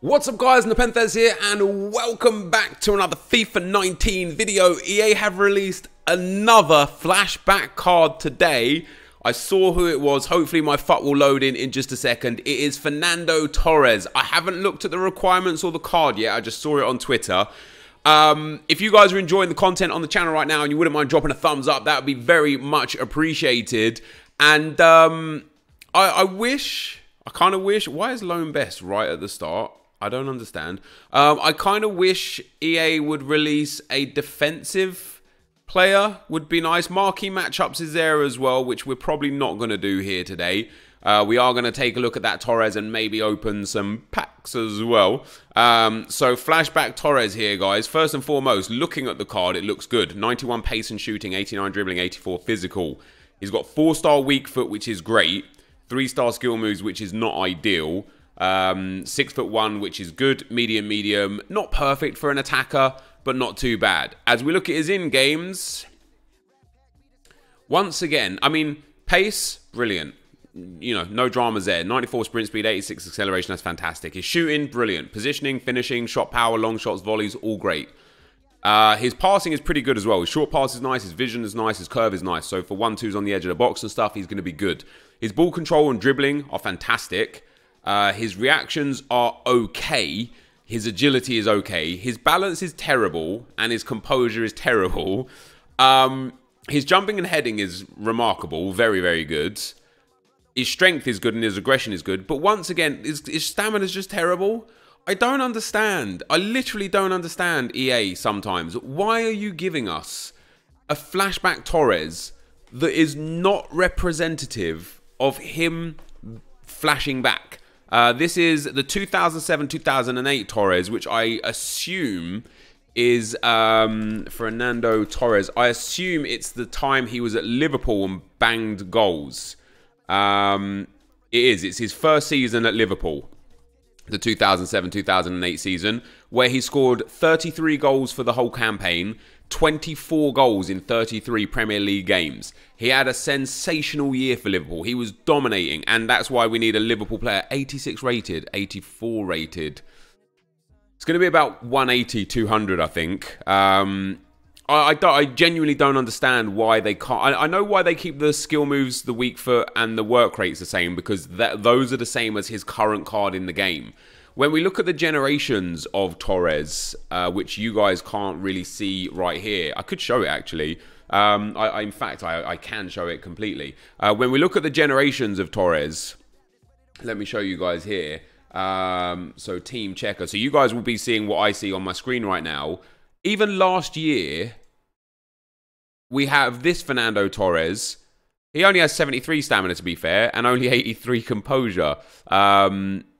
What's up guys, NepentheZ here and welcome back to another FIFA 19 video. EA have released another flashback card today. I saw who it was, hopefully my FUT will load in just a second. It is Fernando Torres. I haven't looked at the requirements or the card yet, I just saw it on Twitter. If you guys are enjoying the content on the channel right now and you wouldn't mind dropping a thumbs up, that would be very much appreciated. And I kind of wish, why is Lone Best right at the start? I don't understand. I kind of wish EA would release a defensive player. Would be nice. Marquee matchups is there as well, which we're probably not going to do here today. We are going to take a look at that Torres and maybe open some packs as well. So flashback Torres here, guys. First and foremost, looking at the card, it looks good. 91 pace and shooting, 89 dribbling, 84 physical. He's got 4-star weak foot, which is great. 3-star skill moves, which is not ideal. 6'1", which is good. Medium. Not perfect for an attacker, but not too bad. As we look at his in-games, once again, I mean, pace, brilliant. You know, no dramas there. 94 sprint speed, 86 acceleration, that's fantastic. His shooting, brilliant. Positioning, finishing, shot power, long shots, volleys, all great. His passing is pretty good as well. His short pass is nice, his vision is nice, his curve is nice. So for 1-2s on the edge of the box and stuff, he's going to be good. His ball control and dribbling are fantastic. His reactions are okay. His agility is okay. His balance is terrible and his composure is terrible. His jumping and heading is remarkable. Very, very good. His strength is good and his aggression is good. But once again, his stamina is just terrible. I don't understand. I literally don't understand EA sometimes. Why are you giving us a flashback Torres that is not representative of him flashing back? This is the 2007-2008 Torres, which I assume is Fernando Torres. I assume it's the time he was at Liverpool and banged goals. It is. It's his first season at Liverpool. The 2007-2008 season, where he scored 33 goals for the whole campaign, 24 goals in 33 Premier League games. He had a sensational year for Liverpool. He was dominating, and that's why we need a Liverpool player. 86 rated, 84 rated. It's going to be about 180, 200, I think. I genuinely don't understand why they can't. I know why they keep the skill moves, the weak foot, and the work rates the same, because those are the same as his current card in the game. When we look at the generations of Torres, which you guys can't really see right here, I could show it actually. In fact, I can show it completely. When we look at the generations of Torres, let me show you guys here. So Team Checker. So you guys will be seeing what I see on my screen right now. Even last year, we have this Fernando Torres. He only has 73 stamina, to be fair, and only 83 composure.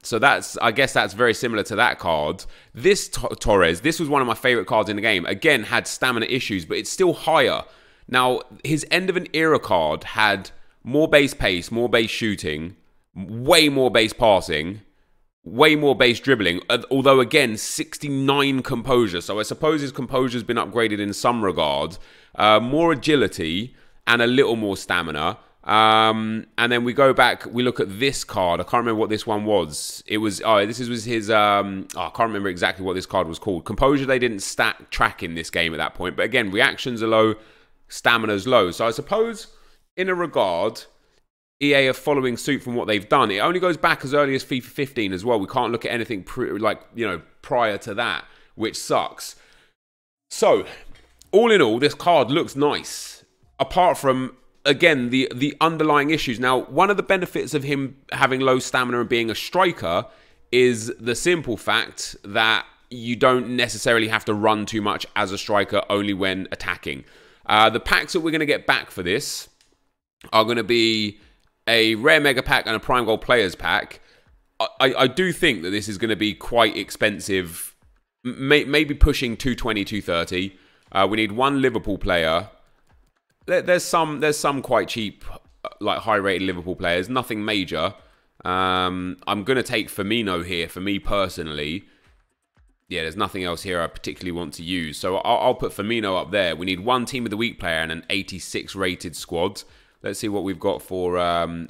So that's, I guess that's very similar to that card. This Torres, this was one of my favourite cards in the game. Again, had stamina issues, but it's still higher. Now, his end of an era card had more base pace, more base shooting, way more base passing, way more base dribbling, although again 69 composure, so I suppose his composure's been upgraded in some regard. More agility and a little more stamina, and then we go back, we look at this card. I can't remember what this one was. It was, oh, this was his I can't remember exactly what this card was called. Composure, they didn't stat track in this game at that point, but again, reactions are low, stamina's low, so I suppose in a regard EA are following suit from what they've done. It only goes back as early as FIFA 15 as well. We can't look at anything prior to that, which sucks. So, all in all, this card looks nice. Apart from, again, the underlying issues. Now, one of the benefits of him having low stamina and being a striker is the simple fact that you don't necessarily have to run too much as a striker, only when attacking. The packs that we're going to get back for this are going to be a rare mega pack and a prime gold players pack. I do think that this is going to be quite expensive, maybe pushing 220, 230. We need one Liverpool player. There's some quite cheap, like high rated Liverpool players. Nothing major. I'm going to take Firmino here for me personally. Yeah, there's nothing else here I particularly want to use, so I'll put Firmino up there. We need one team of the week player and an 86 rated squad. Let's see what we've got for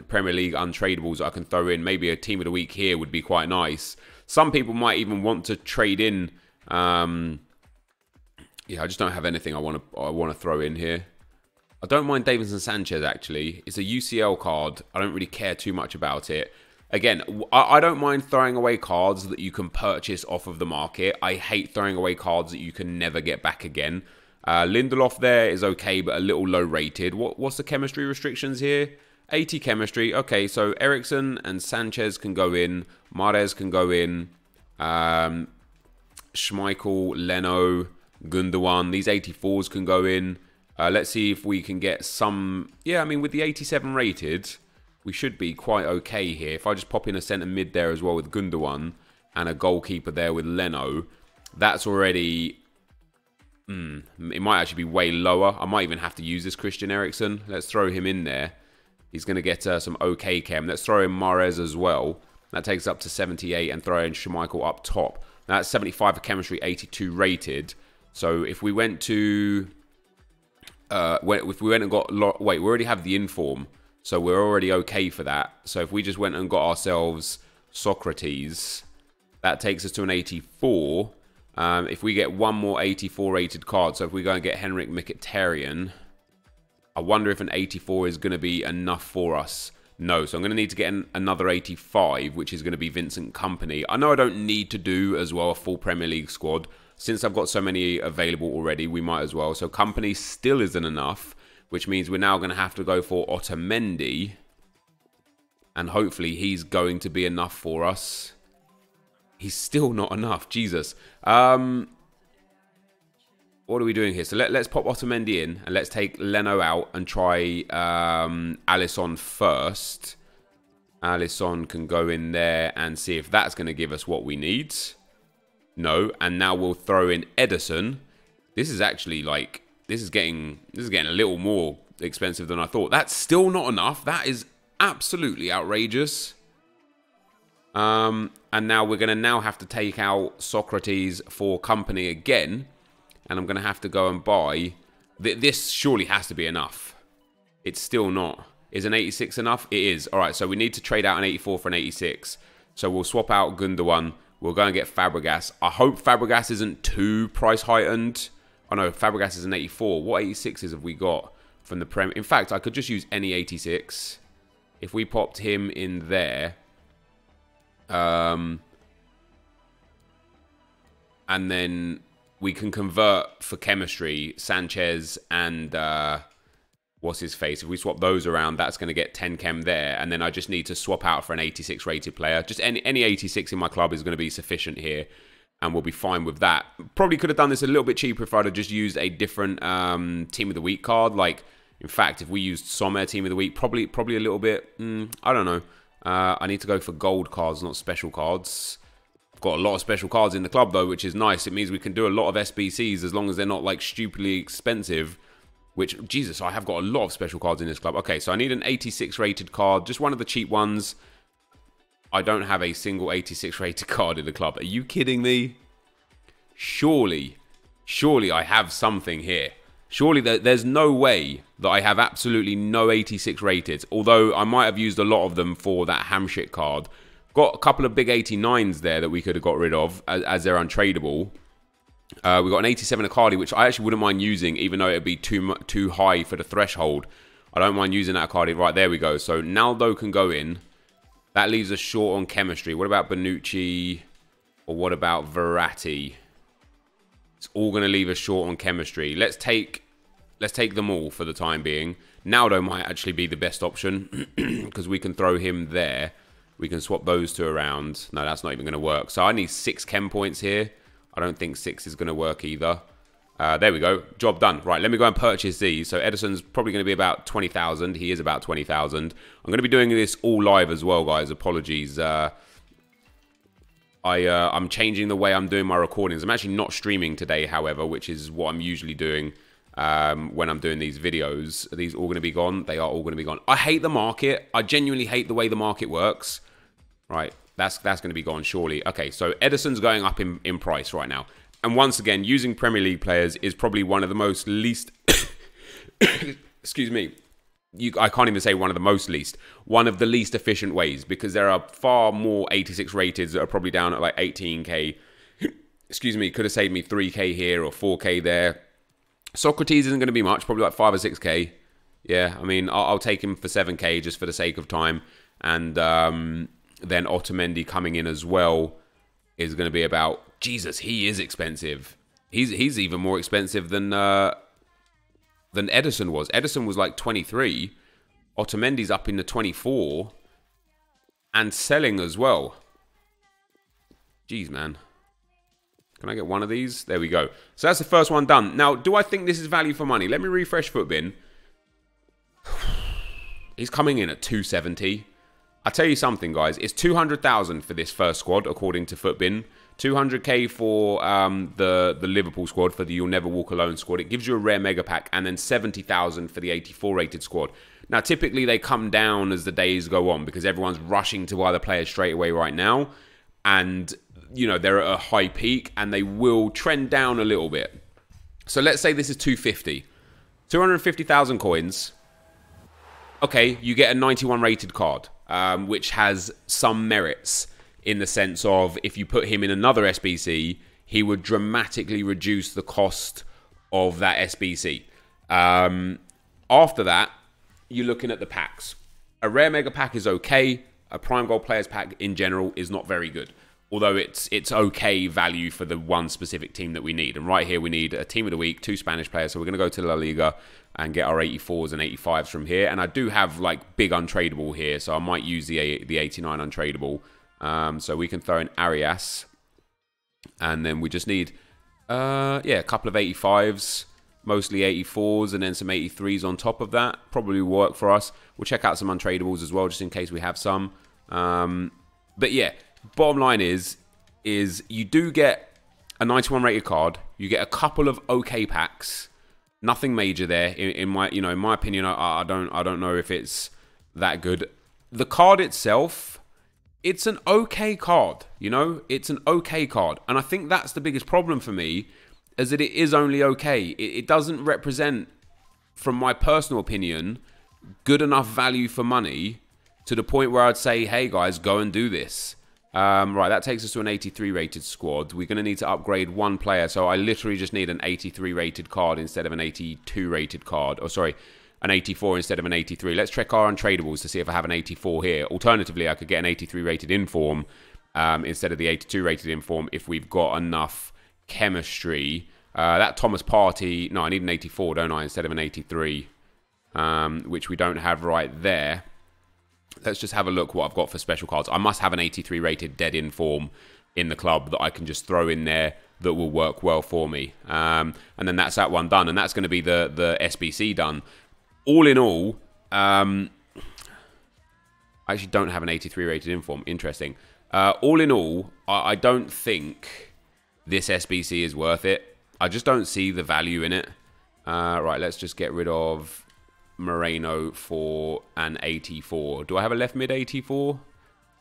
Premier League untradeables I can throw in. Maybe a team of the week here would be quite nice. Some people might even want to trade in. Yeah, I just don't have anything I want to throw in here. I don't mind Davinson Sanchez, actually. It's a UCL card. I don't really care too much about it. Again, I don't mind throwing away cards that you can purchase off of the market. I hate throwing away cards that you can never get back again. Lindelof there is okay, but a little low rated. What's the chemistry restrictions here? 80 chemistry. Okay, so Eriksen and Sanchez can go in. Mahrez can go in. Schmeichel, Leno, Gundogan. These 84s can go in. Let's see if we can get some... Yeah, I mean, with the 87 rated... we should be quite okay here. If I just pop in a centre mid there as well with Gundogan and a goalkeeper there with Leno, that's already... it might actually be way lower. I might even have to use this Christian Eriksen. Let's throw him in there. He's going to get some okay chem. Let's throw in Mahrez as well. That takes up to 78 and throw in Schmeichel up top. Now that's 75 for chemistry, 82 rated. So if we went to... if we went and got... Wait, we already have the inform. So we're already okay for that. So if we just went and got ourselves Socrates, that takes us to an 84. If we get one more 84 rated card, so if we go and get Henrik Mkhitaryan, I wonder if an 84 is going to be enough for us. No, so I'm going to need to get another 85, which is going to be Vincent Kompany. I know I don't need to do as well a full Premier League squad. Since I've got so many available already, we might as well. So Kompany still isn't enough, which means we're now going to have to go for Otamendi. And hopefully he's going to be enough for us. He's still not enough. Jesus. What are we doing here? So let's pop Otamendi in. And let's take Leno out and try Alisson first. Alisson can go in there and see if that's going to give us what we need. No. And now we'll throw in Edison. This is actually like... This is getting a little more expensive than I thought. That's still not enough. That is absolutely outrageous. And now we're going to have to take out Socrates for Kompany again. And I'm going to have to go and buy... This surely has to be enough. It's still not. Is an 86 enough? It is. All right, so we need to trade out an 84 for an 86. So we'll swap out Gundogan. We'll go and get Fabregas. I hope Fabregas isn't too price heightened. Oh no, Fabregas is an 84. What 86s have we got from the Premier? In fact, I could just use any 86. If we popped him in there. And then we can convert for chemistry, Sanchez and what's his face? If we swap those around, that's going to get 10 chem there. And then I just need to swap out for an 86 rated player. Just any 86 in my club is going to be sufficient here. And we'll be fine with that. Probably could have done this a little bit cheaper if I'd have just used a different Team of the Week card. Like, in fact, if we used Sommer Team of the Week, probably a little bit... I don't know. I need to go for gold cards, not special cards. I've got a lot of special cards in the club, though, which is nice. It means we can do a lot of SBCs as long as they're not, like, stupidly expensive. Which, Jesus, I have got a lot of special cards in this club. Okay, so I need an 86 rated card. Just one of the cheap ones. I don't have a single 86 rated card in the club. Are you kidding me? Surely I have something here. Surely there's no way that I have absolutely no 86 rated. Although I might have used a lot of them for that Hamshik card. Got a couple of big 89s there that we could have got rid of as they're untradeable. We got an 87 Icardi, which I actually wouldn't mind using, even though it would be too high for the threshold. I don't mind using that Icardi. Right, there we go. So Naldo can go in. That leaves us short on chemistry. What about Bonucci? Or what about Verratti? It's all going to leave us short on chemistry. Let's take them all for the time being. Naldo might actually be the best option because we can throw him there. We can swap those two around. No, that's not even going to work. So I need 6 chem points here. I don't think 6 is going to work either. There we go. Job done. Right, let me go and purchase these. So Edison's probably going to be about 20,000. He is about 20,000. I'm going to be doing this all live as well, guys. Apologies. I'm changing the way I'm doing my recordings. I'm actually not streaming today, however, which is what I'm usually doing when I'm doing these videos. Are these all going to be gone? They are all going to be gone. I hate the market. I genuinely hate the way the market works. Right, that's going to be gone, surely. Okay, so Edison's going up in price right now. And once again, using Premier League players is probably one of the most least... excuse me. I can't even say one of the most least, one of the least efficient ways, because there are far more 86 rated that are probably down at like 18k. Excuse me, could have saved me 3k here or 4k there. Socrates isn't going to be much, probably like 5 or 6k. Yeah, I mean, I'll take him for 7k just for the sake of time. And then Otamendi coming in as well is going to be about... Jesus, he is expensive. He's even more expensive than Edison was. Edison was like 23. Otamendi's up in the 24. And selling as well. Jeez, man. Can I get one of these? There we go. So that's the first one done. Now, do I think this is value for money? Let me refresh Footbin. He's coming in at 270. I'll tell you something, guys. It's 200,000 for this first squad, according to Footbin. 200k for the Liverpool squad, for the You'll Never Walk Alone squad. It gives you a rare mega pack, and then 70,000 for the 84 rated squad. Now, typically, they come down as the days go on because everyone's rushing to buy the players straight away right now. And, you know, they're at a high peak, and they will trend down a little bit. So let's say this is 250. 250,000 coins. Okay, you get a 91 rated card, which has some merits in the sense of if you put him in another SBC, he would dramatically reduce the cost of that SBC. After that, you're looking at the packs. A rare mega pack is okay. A prime gold players pack in general is not very good, although it's okay value for the one specific team that we need. And right here, we need a team of the week, 2 Spanish players. So we're going to go to La Liga and get our 84s and 85s from here. And I do have like big untradeable here, so I might use the 89 untradeable. So we can throw in Arias. And then we just need, yeah, a couple of 85s, mostly 84s, and then some 83s on top of that. Probably work for us. We'll check out some untradeables as well, just in case we have some. But yeah, bottom line is you do get a 91 rated card. You get a couple of okay packs. Nothing major there. In my opinion, I don't know if it's that good. The card itself, it's an okay card. You know, it's an okay card, and I think that's the biggest problem for me, is that it is only okay. It doesn't represent, from my personal opinion, good enough value for money to the point where I'd say, hey guys, go and do this. Right, that takes us to an 83 rated squad. We're going to need to upgrade one player, so I literally just need an 83 rated card instead of an 82 rated card. Oh, sorry, an 84 instead of an 83. Let's check our untradeables to see if I have an 84 here. Alternatively, I could get an 83 rated inform instead of the 82 rated inform if we've got enough chemistry. That Thomas party, no, I need an 84, don't I, instead of an 83, which we don't have right there. Let's just have a look what I've got for special cards. I must have an 83 rated dead in form in the club that I can just throw in there that will work well for me. And then that's that one done, and that's going to be the SBC done. All in all, I actually don't have an 83 rated in form. Interesting. All in all, I don't think this SBC is worth it. I just don't see the value in it. Right, let's just get rid of Moreno for an 84. Do I have a left mid 84?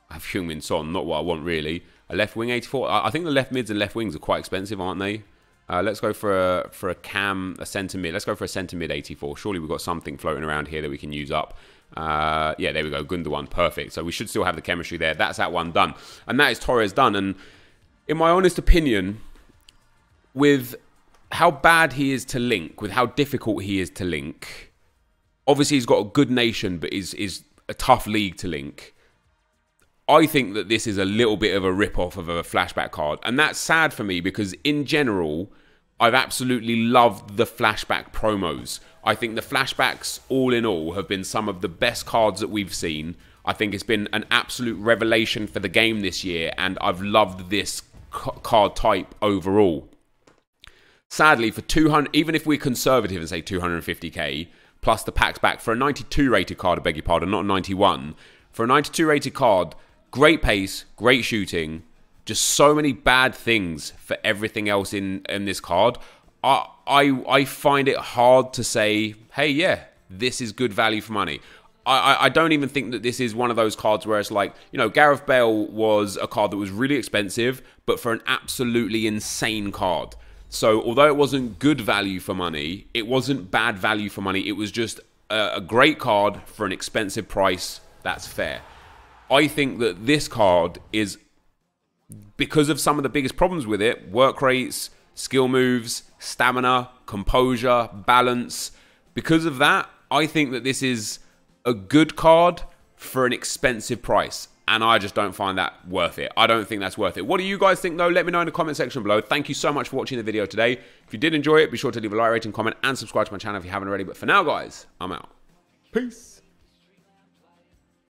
I have Heung-Min Son, not what I want really. A left wing 84. I think the left mids and left wings are quite expensive, aren't they? Let's go for a centre mid. Let's go for a centre mid 84. Surely we've got something floating around here that we can use up. Yeah, there we go. Gundogan, perfect. So we should still have the chemistry there. That's that one done, and that is Torres done. And in my honest opinion, with how bad he is to link, with how difficult he is to link. Obviously, he's got a good nation, but is a tough league to link. I think that this is a little bit of a rip-off of a flashback card. And that's sad for me because, in general, I've absolutely loved the flashback promos. I think the flashbacks, all in all, have been some of the best cards that we've seen. I think it's been an absolute revelation for the game this year, and I've loved this card type overall. Sadly, for 200, even if we're conservative and say 250k, plus the packs back for a 92 rated card, I beg your pardon, not a 91. For a 92 rated card, great pace, great shooting, just so many bad things for everything else in this card. I find it hard to say, hey, yeah, this is good value for money. I don't even think that this is one of those cards where it's like, you know, Gareth Bale was a card that was really expensive, but for an absolutely insane card. So although it wasn't good value for money, it wasn't bad value for money. It was just a great card for an expensive price. That's fair. I think that this card is, because of some of the biggest problems with it, work rates, skill moves, stamina, composure, balance, because of that, I think that this is a good card for an expensive price. And I just don't find that worth it. I don't think that's worth it. What do you guys think, though? Let me know in the comment section below. Thank you so much for watching the video today. If you did enjoy it, be sure to leave a like, rating, comment, and subscribe to my channel if you haven't already. But for now, guys, I'm out. Peace.